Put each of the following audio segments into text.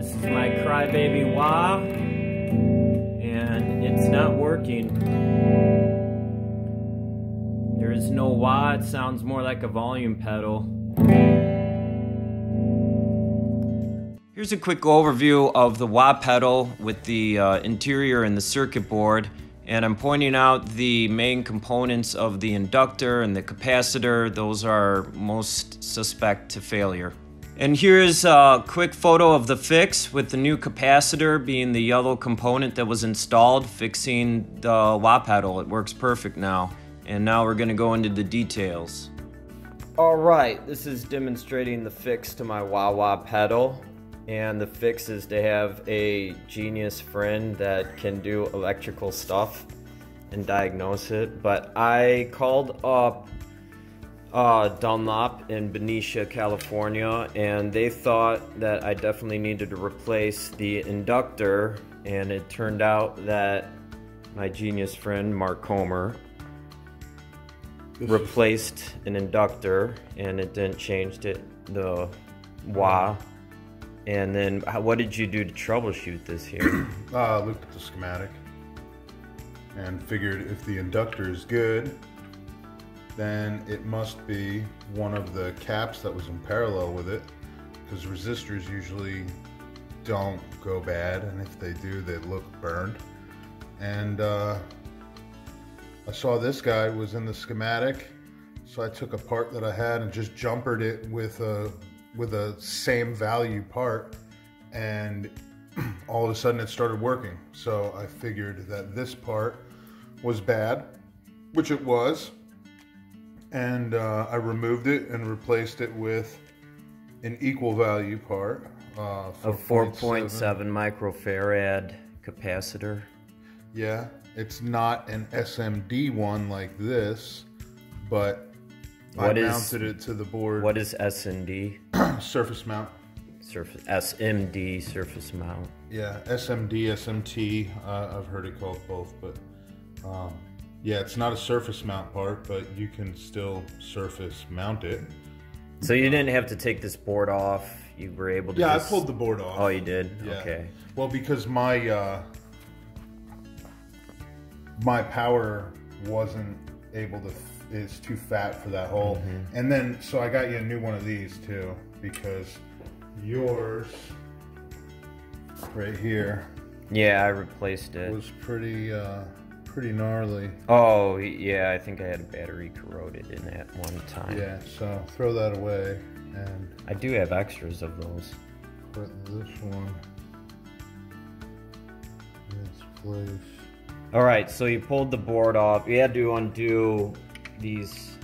This is my Crybaby wah, and it's not working. There is no wah, it sounds more like a volume pedal. Here's a quick overview of the wah pedal with the interior and the circuit board. And I'm pointing out the main components of the inductor and the capacitor. Those are most suspect to failure. And here's a quick photo of the fix with the new capacitor being the yellow component that was installed, fixing the wah pedal. It works perfect now. And now we're gonna go into the details. All right, this is demonstrating the fix to my wah pedal. And the fix is to have a genius friend that can do electrical stuff and diagnose it. But I called up Dunlop in Benicia, California, and they thought that I definitely needed to replace the inductor. And it turned out that my genius friend, Mark Comer, replaced an inductor, and it didn't change the wah. And then, what did you do to troubleshoot this here? I looked at the schematic and figured if the inductor is good, then it must be one of the caps that was in parallel with it, because resistors usually don't go bad, and if they do, they look burned. And I saw this guy was in the schematic, so I took a part that I had and just jumpered it with a same value part, and all of a sudden it started working. So I figured that this part was bad, which it was, and I removed it and replaced it with an equal value part, a 4.7 microfarad capacitor. Yeah, it's not an SMD one like this, but I mounted it to the board. What is SMD? Surface mount. SMD, surface mount. Yeah, SMD, SMT. I've heard it called both, but yeah, it's not a surface mount part, but you can still surface mount it. So you didn't have to take this board off. You were able to. Yeah, I pulled the board off. Oh, you did? Yeah. Okay. Well, because my my power wasn't able to. Is too fat for that hole. Mm-hmm. And then, so I got you a new one of these too, because yours right here. Yeah, I replaced it. Was pretty, pretty gnarly. Oh yeah, I think I had a battery corroded in that one time. Yeah, so throw that away. And I do have extras of those. Put this one in its place. All right, so you pulled the board off. You had to undo these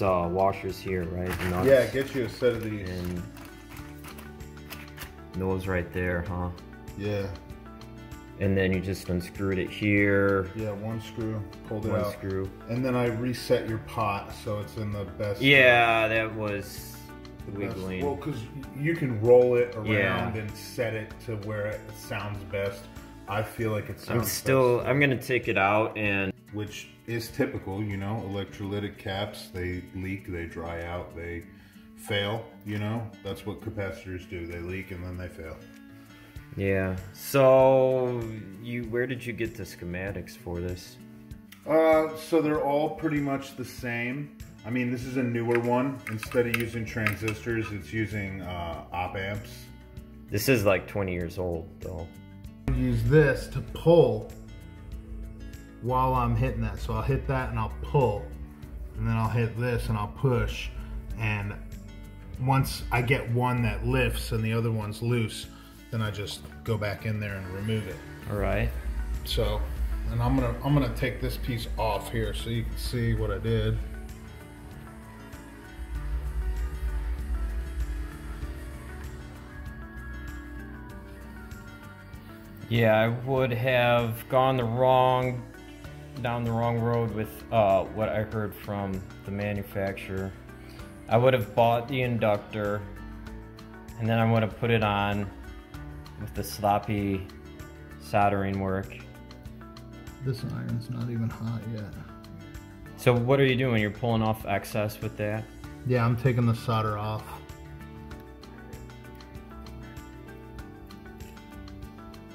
washers here, right? Nuts. Yeah, get you a set of these. And those right there, huh? Yeah. And then you just unscrewed it here. Yeah, one screw, pulled it out. One screw. And then I reset your pot, so it's in the best. Yeah, that was wiggling. Well, because you can roll it around, yeah, and set it to where it sounds best. I feel like it sounds best. I'm gonna take it out and. Which is typical, you know, electrolytic caps, they leak, they dry out, they fail, you know? That's what capacitors do, they leak and then they fail. Yeah, so where did you get the schematics for this? So they're all pretty much the same. I mean, this is a newer one. Instead of using transistors, it's using op amps. This is like 20 years old, though. Use this to pull while I'm hitting that, so I'll hit that and I'll pull, and then I'll hit this and I'll push, and once I get one that lifts and the other one's loose, then I just go back in there and remove it. All right. So, and I'm gonna take this piece off here so you can see what I did. Yeah, I would have gone down the wrong road with what I heard from the manufacturer. I would have bought the inductor, and then I would have put it on with the sloppy soldering work. This iron's not even hot yet. So what are you doing? You're pulling off excess with that? Yeah, I'm taking the solder off.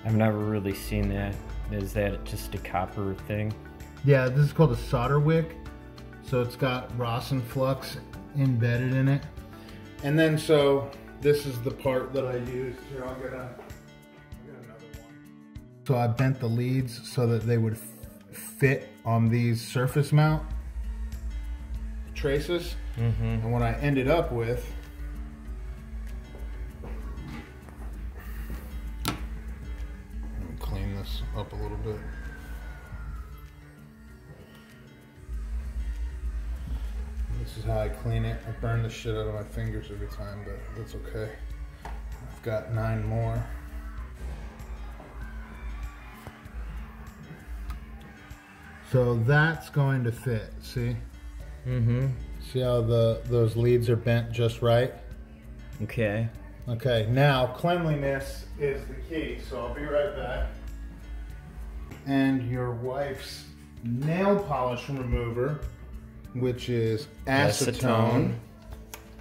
I've never really seen that. Is that just a copper thing? Yeah, this is called a solder wick. So it's got rosin flux embedded in it. And then so this is the part that I used. Here, I'll get another one. So I bent the leads so that they would fit on these surface mount traces. Mm-hmm. And what I ended up with up a little bit. This is how I clean it. I burn the shit out of my fingers every time, but that's okay. I've got 9 more. So that's going to fit, see? Mm-hmm. See how those leads are bent just right? Okay. Okay, now cleanliness is the key, so I'll be right back. And your wife's nail polish remover, which is acetone.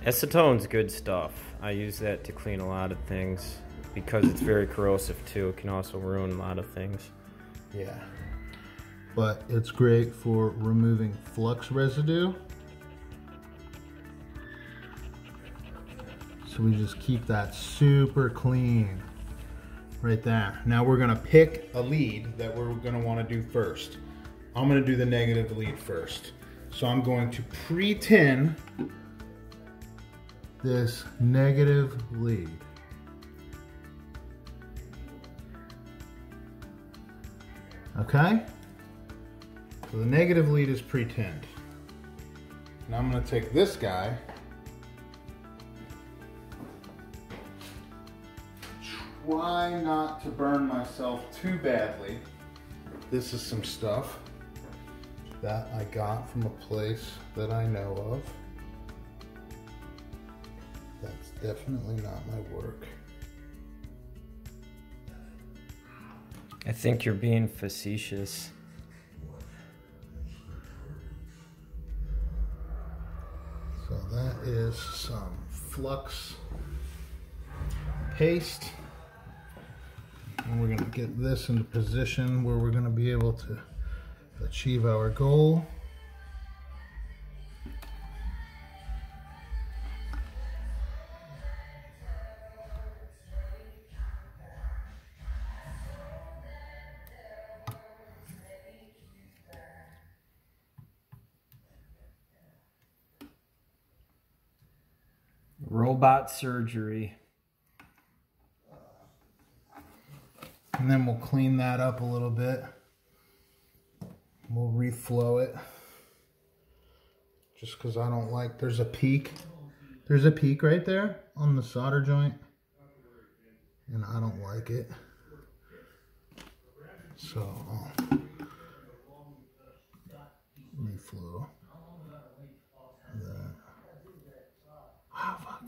Acetone's good stuff. I use that to clean a lot of things because it's very corrosive too. It can also ruin a lot of things. Yeah. But it's great for removing flux residue. So we just keep that super clean. Right there. Now we're gonna pick a lead that we're gonna wanna do first. I'm gonna do the negative lead first. So I'm going to pre-tin this negative lead. Okay? So the negative lead is pre-tinned. Now I'm gonna take this guy, why not to burn myself too badly. This is some stuff that I got from a place that I know of. That's definitely not my work. I think you're being facetious. So that is some flux paste. And we're gonna get this into position where we're gonna be able to achieve our goal. Robot surgery. And then we'll clean that up a little bit. We'll reflow it. Just because I don't like, there's a peak. There's a peak right there on the solder joint. And I don't like it. So I'll reflow. Wow, fuck.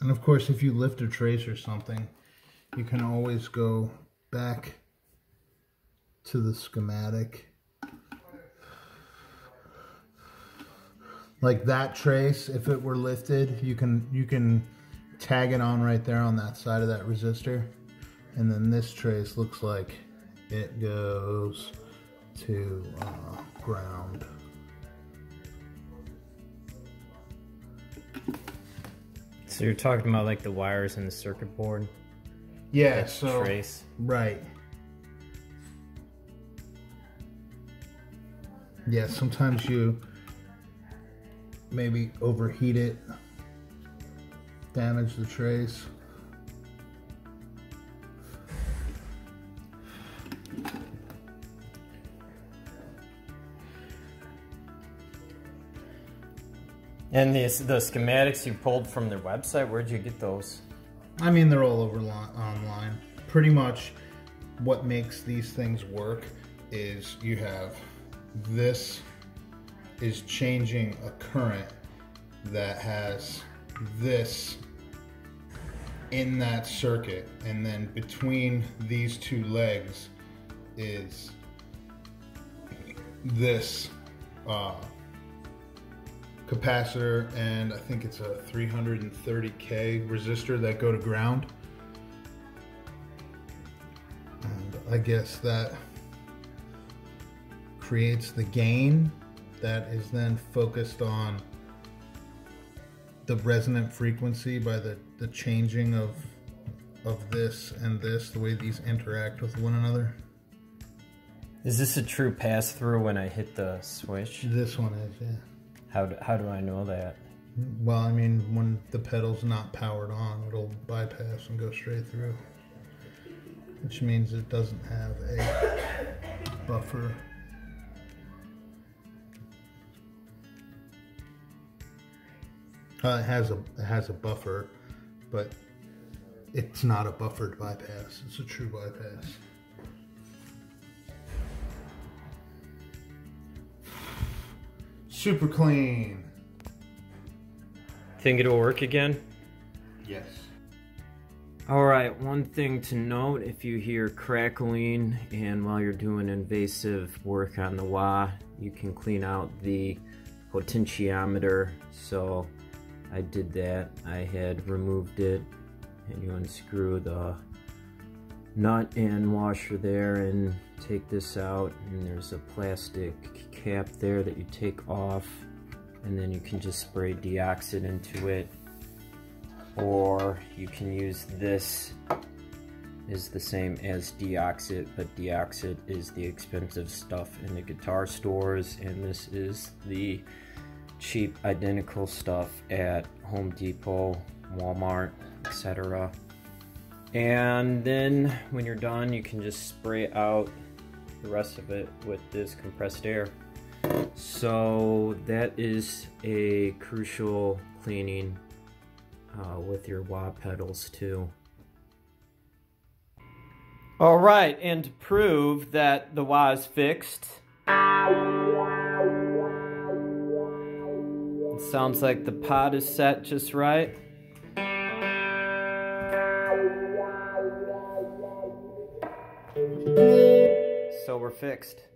And of course, if you lift a trace or something, you can always go back to the schematic. Like that trace, if it were lifted, you can tag it on right there on that side of that resistor. And then this trace looks like it goes to ground. So you're talking about like the wires in the circuit board? Yeah, so trace. Right. Yeah, sometimes you maybe overheat it, damage the trace. And the schematics you pulled from their website, where'd you get those? I mean, they're all over online. Pretty much what makes these things work is you have this is changing a current that has this in that circuit, and then between these two legs is this capacitor, and I think it's a 330K resistor that go to ground. And I guess that creates the gain that is then focused on the resonant frequency by the changing of this and this, the way these interact with one another. Is this a true pass-through when I hit the switch? This one is, yeah. How do I know that? Well, I mean, when the pedal's not powered on, it'll bypass and go straight through, which means it doesn't have a buffer. It has a buffer, but it's not a buffered bypass. It's a true bypass. Super clean. Think it'll work again? Yes. All right, one thing to note, if you hear crackling and while you're doing invasive work on the wah, you can clean out the potentiometer. So I did that. I had removed it, and you unscrew the nut and washer there and take this out, and there's a plastic cap there that you take off, and then you can just spray Deoxit into it, or you can use this. Is the same as Deoxit, but Deoxit is the expensive stuff in the guitar stores, and this is the cheap identical stuff at Home Depot, Walmart, etc. And then when you're done, you can just spray out the rest of it with this compressed air. So that is a crucial cleaning with your wah pedals too. All right, and to prove that the wah is fixed, it sounds like the pod is set just right. So we're fixed.